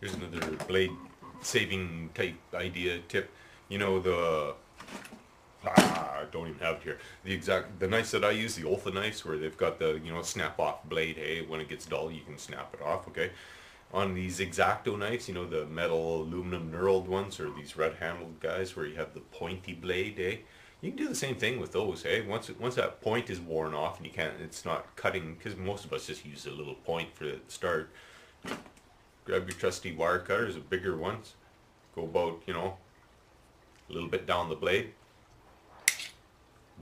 Here's another blade saving type idea tip. You know, the I don't even have it here. The knives that I use, the Olfa knives, where they've got the, you know, snap-off blade. Hey, when it gets dull, you can snap it off. Okay. On these X-Acto knives, you know, the metal aluminum knurled ones, or these red-handled guys, where you have the pointy blade. Eh? You can do the same thing with those. Eh? Once that point is worn off and you can't, it's not cutting, because most of us just use a little point for the start. Grab your trusty wire cutters, the bigger ones. Go about, you know, a little bit down the blade.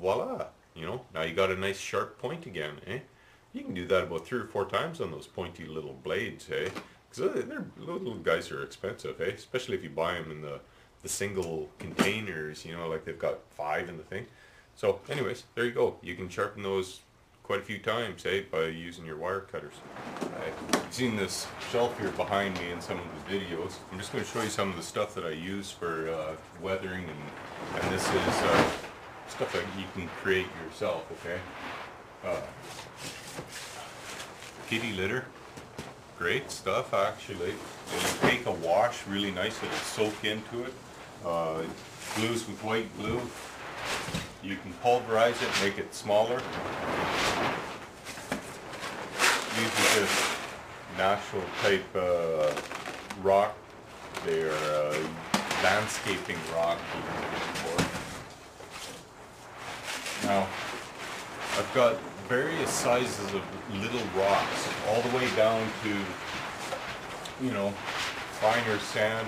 Voila, you know, now you got a nice sharp point again, eh? You can do that about 3 or 4 times on those pointy little blades, eh? Because little guys are expensive, eh? Especially if you buy them in the single containers, you know, like they've got 5 in the thing. So anyways, there you go. You can sharpen those quite a few times, eh, by using your wire cutters. I've seen this shelf here behind me in some of the videos. I'm just going to show you some of the stuff that I use for weathering, and this is stuff that you can create yourself, okay? Kitty litter. Great stuff, actually. It'll take a wash really nice. It'll soak into it. Glues with white glue. You can pulverize it, make it smaller. These are just natural type rock. They're landscaping rock. Now, I've got various sizes of little rocks, all the way down to, you know, finer sand.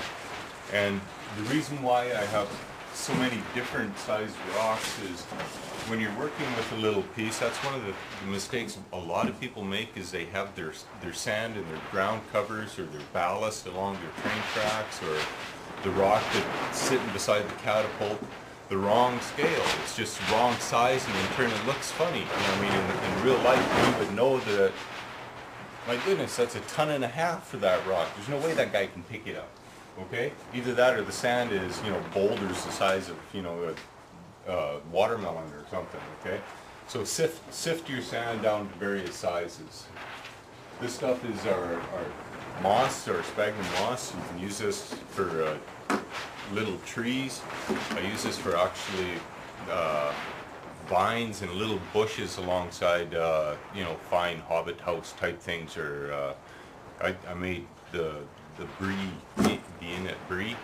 And the reason why I have so many different sized rocks is when you're working with a little piece, that's one of the mistakes a lot of people make, is they have their sand and their ground covers or their ballast along their train tracks or the rock that's sitting beside the catapult. The wrong scale, it's just wrong size, and in turn it looks funny. You know, I mean, in real life you would know that, my goodness, that's 1.5 tons for that rock. There's no way that guy can pick it up, okay? Either that or the sand is, you know, boulders the size of, you know, a watermelon or something, okay? So sift your sand down to various sizes. This stuff is our moss, our sphagnum moss. You can use this for little trees. I use this for actually vines and little bushes alongside, you know, fine hobbit house type things. Or I made the innet brie,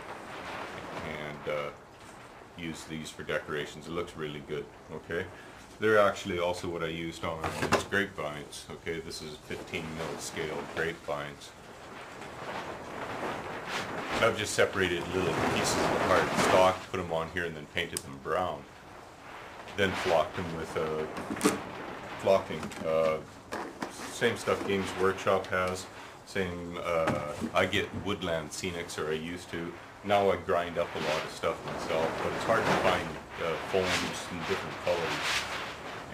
and use these for decorations. It looks really good. Okay, they're actually also what I used on one of these grapevines. Okay, this is 15mm scale grapevines. I've just separated little pieces of hard stock, put them on here, and then painted them brown. Then flocked them with flocking. Same stuff Games Workshop has. Same. I get Woodland Scenics, or I used to. Now I grind up a lot of stuff myself, but it's hard to find foams in different colors,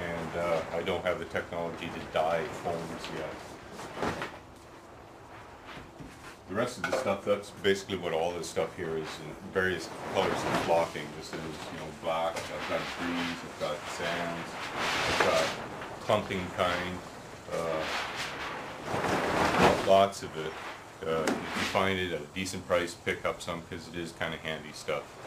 and I don't have the technology to dye foams yet. The rest of the stuff, that's basically what all this stuff here is, in various colors and flocking. This is, you know, black, I've got greens, I've got sands, I've got clumping kind, lots of it. If you find it at a decent price, pick up some, because it is kind of handy stuff.